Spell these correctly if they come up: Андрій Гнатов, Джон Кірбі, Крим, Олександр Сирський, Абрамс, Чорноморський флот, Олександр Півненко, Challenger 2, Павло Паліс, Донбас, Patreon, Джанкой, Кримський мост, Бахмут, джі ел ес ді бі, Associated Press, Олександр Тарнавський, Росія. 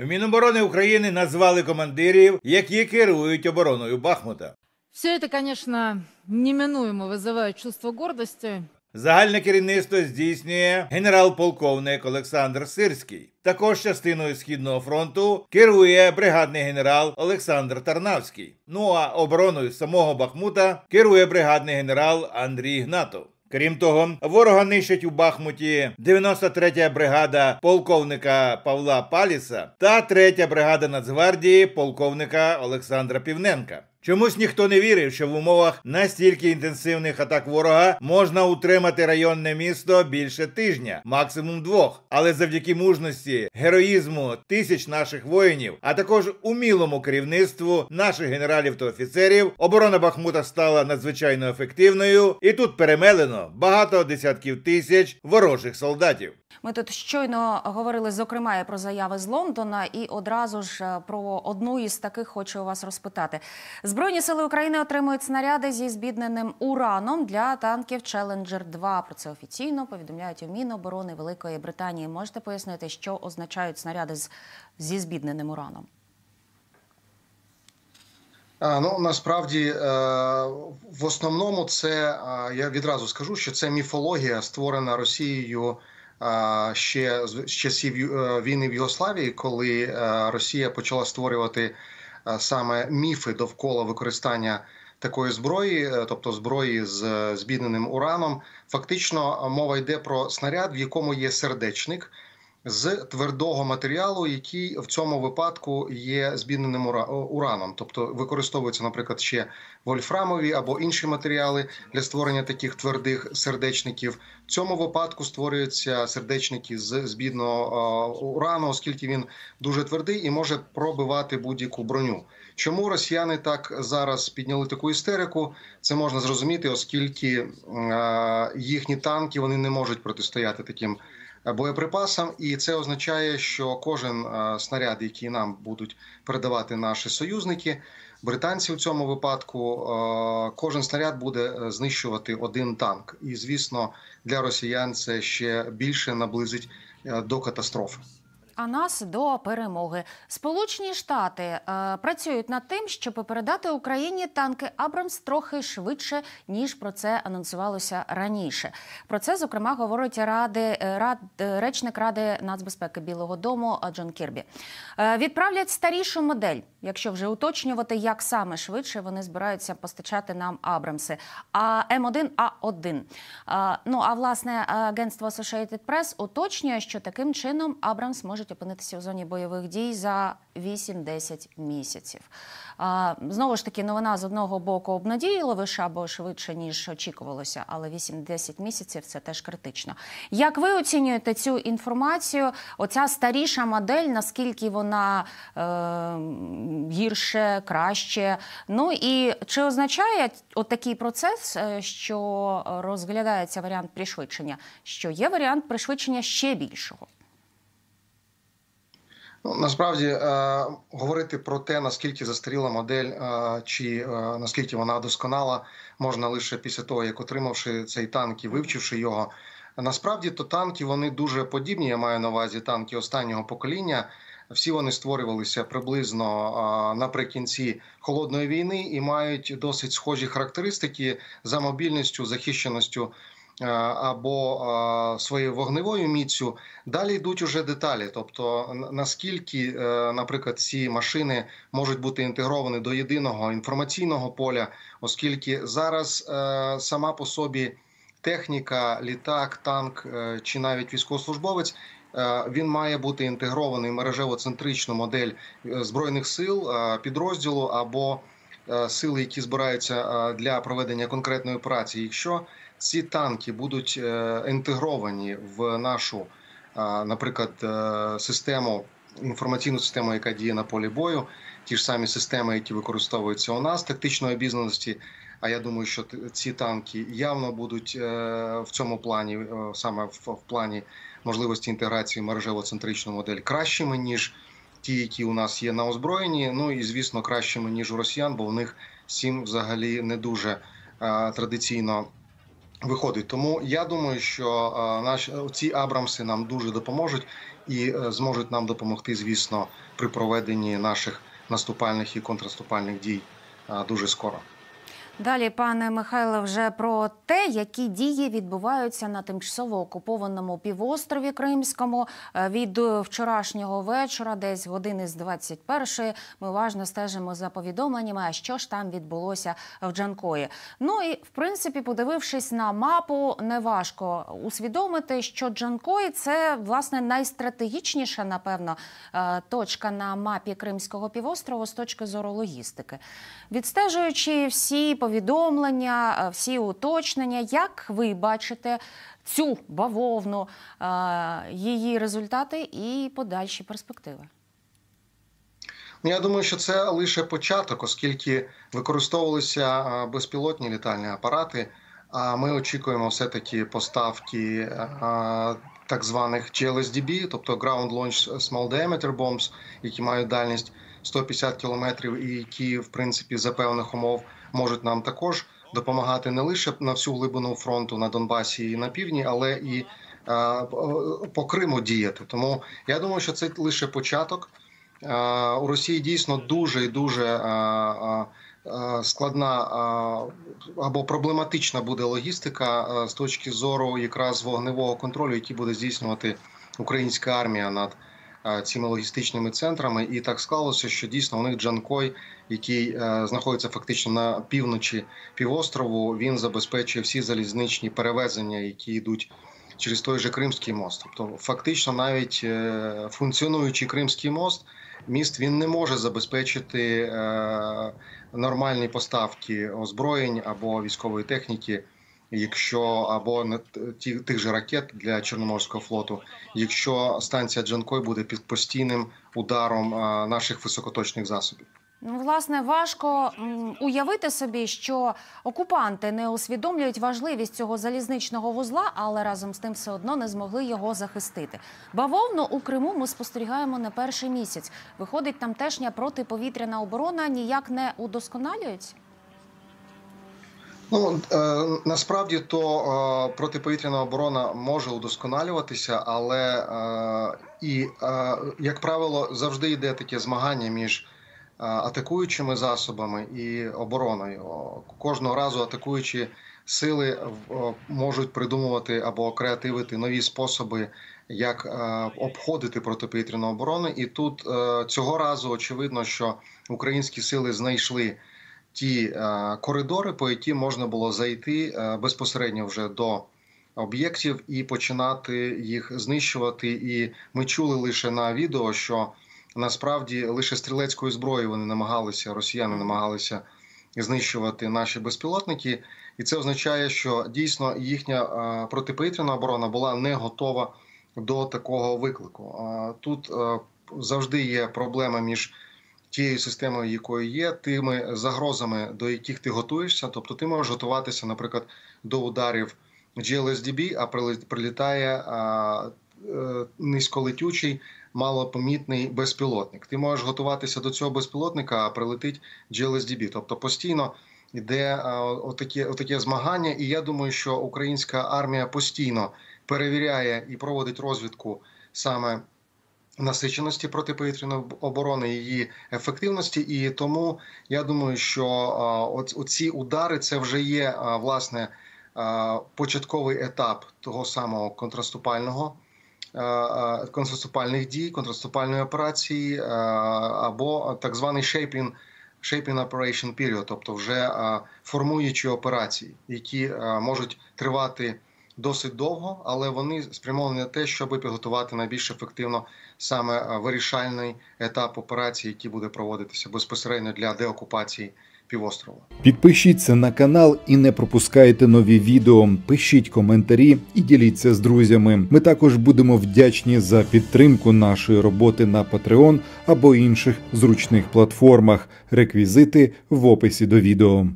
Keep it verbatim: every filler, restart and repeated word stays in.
В Міноборони України назвали командирів, які керують обороною Бахмута. Все це, звісно, неминуємо викликає чувство гордості. Загальне керівництво здійснює генерал-полковник Олександр Сирський. Також частиною Східного фронту керує бригадний генерал Олександр Тарнавський. Ну а обороною самого Бахмута керує бригадний генерал Андрій Гнатов. Крім того, ворога нищить у Бахмуті дев'яносто третя бригада полковника Павла Паліса та третя бригада Нацгвардії полковника Олександра Півненка. Чомусь ніхто не вірив, що в умовах настільки інтенсивних атак ворога можна утримати районне місто більше тижня, максимум двох. Але завдяки мужності, героїзму тисяч наших воїнів, а також умілому керівництву наших генералів та офіцерів, оборона Бахмута стала надзвичайно ефективною, і тут перемелено багато десятків тисяч ворожих солдатів. Ми тут щойно говорили, зокрема, і про заяви з Лондона, і одразу ж про одну із таких хочу вас розпитати. Збройні сили України отримують снаряди зі збідненим ураном для танків Челленджер два. Про це офіційно повідомляють у Міноборони Великої Британії. Можете пояснити, що означають снаряди зі збідненим ураном? Ну, насправді, в основному це, я відразу скажу, що це міфологія, створена Росією ще з часів війни в Югославії, коли Росія почала створювати саме міфи довкола використання такої зброї, тобто зброї з збідненим ураном. Фактично мова йде про снаряд, в якому є сердечник з твердого матеріалу, який в цьому випадку є збідненим ураном. Тобто використовуються, наприклад, ще вольфрамові або інші матеріали для створення таких твердих сердечників. В цьому випадку створюються сердечники з збідненого урану, оскільки він дуже твердий і може пробивати будь-яку броню. Чому росіяни так зараз підняли таку істерику, це можна зрозуміти, оскільки їхні танки вони не можуть протистояти таким боєприпасам, і це означає, що кожен снаряд, який нам будуть передавати наші союзники, британці в цьому випадку, кожен снаряд буде знищувати один танк. І, звісно, для росіян це ще більше наблизить до катастрофи. А нас до перемоги. Сполучені Штати е, працюють над тим, щоб передати Україні танки «Абрамс» трохи швидше, ніж про це анонсувалося раніше. Про це, зокрема, говорить ради, рад, речник Ради нацбезпеки Білого дому Джон Кірбі. Е, відправлять старішу модель, якщо вже уточнювати, як саме швидше вони збираються постачати нам «Абрамси». А М один А один. Е, ну, а, власне, агентство Associated Press уточнює, що таким чином «Абрамс» може опинитися у зоні бойових дій за вісім-десять місяців. Знову ж таки, новина з одного боку обнадіяла лише, бо швидше, ніж очікувалося, але вісім-десять місяців – це теж критично. Як ви оцінюєте цю інформацію? Оця старіша модель, наскільки вона е, гірше, краще? Ну і чи означає отакий процес, що розглядається варіант пришвидшення, що є варіант пришвидшення ще більшого? Ну, насправді, е, говорити про те, наскільки застаріла модель, е, чи е, наскільки вона досконала, можна лише після того, як отримавши цей танк і вивчивши його. Насправді, то танки, вони дуже подібні, я маю на увазі танки останнього покоління. Всі вони створювалися приблизно наприкінці Холодної війни і мають досить схожі характеристики за мобільністю, захищеністю або своєю вогневою міцю. Далі йдуть уже деталі, тобто наскільки, наприклад, ці машини можуть бути інтегровані до єдиного інформаційного поля, оскільки зараз сама по собі техніка, літак, танк чи навіть військовослужбовець, він має бути інтегрований в мережево-центричну модель Збройних сил, підрозділу або сили, які збираються для проведення конкретної операції. Якщо ці танки будуть інтегровані в нашу, наприклад, систему, інформаційну систему, яка діє на полі бою, ті ж самі системи, які використовуються у нас, тактичної обізнаності, а я думаю, що ці танки явно будуть в цьому плані, саме в плані можливості інтеграції мережево-центричну модель, кращими, ніж ті, які у нас є на озброєнні, ну і, звісно, кращими, ніж у росіян, бо в них сім взагалі не дуже традиційно виходить. Тому я думаю, що наші ці «Абрамси» нам дуже допоможуть і зможуть нам допомогти, звісно, при проведенні наших наступальних і контрнаступальних дій дуже скоро. Далі, пане Михайле, вже про те, які дії відбуваються на тимчасово окупованому півострові Кримському. Від вчорашнього вечора, десь години з двадцять першої, ми уважно стежимо за повідомленнями, а що ж там відбулося в Джанкої. Ну і, в принципі, подивившись на мапу, неважко усвідомити, що Джанкої – це, власне, найстратегічніша, напевно, точка на мапі Кримського півострову з точки зору логістики. Відстежуючи всі повідомлення, повідомлення, всі уточнення. Як ви бачите цю бавовну, її результати і подальші перспективи? Я думаю, що це лише початок, оскільки використовувалися безпілотні літальні апарати, а ми очікуємо все-таки поставки так званих джі ел ес ді бі, тобто Ground Launch Small Diameter Bombs, які мають дальність сто п'ятдесят кілометрів і які, в принципі, за певних умов можуть нам також допомагати не лише на всю глибину фронту на Донбасі і на півдні, але і е, по Криму діяти. Тому я думаю, що це лише початок. Е, у Росії дійсно дуже і дуже е, е, складна е, або проблематична буде логістика е, з точки зору якраз вогневого контролю, який буде здійснювати українська армія над цими логістичними центрами. І так склалося, що дійсно у них Джанкой, який знаходиться фактично на півночі півострову, він забезпечує всі залізничні перевезення, які йдуть через той же Кримський мост. Тобто фактично навіть функціонуючий Кримський мост, міст він не може забезпечити нормальні поставки озброєнь або військової техніки, якщо або тих же ракет для Чорноморського флоту, якщо станція Джанкой буде під постійним ударом наших високоточних засобів. Власне, важко уявити собі, що окупанти не усвідомлюють важливість цього залізничного вузла, але разом з тим все одно не змогли його захистити. Бавовну у Криму ми спостерігаємо не перший місяць. Виходить, тамтешня протиповітряна оборона ніяк не удосконалюється? Ну, насправді, то протиповітряна оборона може удосконалюватися, але, і, як правило, завжди йде таке змагання між атакуючими засобами і обороною. Кожного разу атакуючі сили можуть придумувати або креативити нові способи, як обходити протиповітряну оборону. І тут цього разу очевидно, що українські сили знайшли ті коридори, по які можна було зайти безпосередньо вже до об'єктів і починати їх знищувати. І ми чули лише на відео, що насправді лише стрілецькою зброєю вони намагалися, росіяни намагалися знищувати наші безпілотники. І це означає, що дійсно їхня протиповітряна оборона була не готова до такого виклику. Тут завжди є проблема між тією системою, якою є, тими загрозами, до яких ти готуєшся. Тобто ти можеш готуватися, наприклад, до ударів джі ел ес ді бі, а прилітає низьколетючий, малопомітний безпілотник. Ти можеш готуватися до цього безпілотника, а прилетить джі ел ес ді бі. Тобто постійно йде отаке, отаке змагання, і я думаю, що українська армія постійно перевіряє і проводить розвідку саме насиченості протиповітряної оборони, її ефективності. І тому я думаю, що оці удари – це вже є, власне, початковий етап того самого контрнаступального, контрнаступальних дій, контрнаступальної операції або так званий shaping, shaping operation period, тобто вже формуючі операції, які можуть тривати досить довго, але вони спрямовані на те, щоб підготувати найбільш ефективно саме вирішальний етап операції, який буде проводитися безпосередньо для деокупації півострова. Підпишіться на канал і не пропускайте нові відео, пишіть коментарі і діліться з друзями. Ми також будемо вдячні за підтримку нашої роботи на Patreon або інших зручних платформах. Реквізити в описі до відео.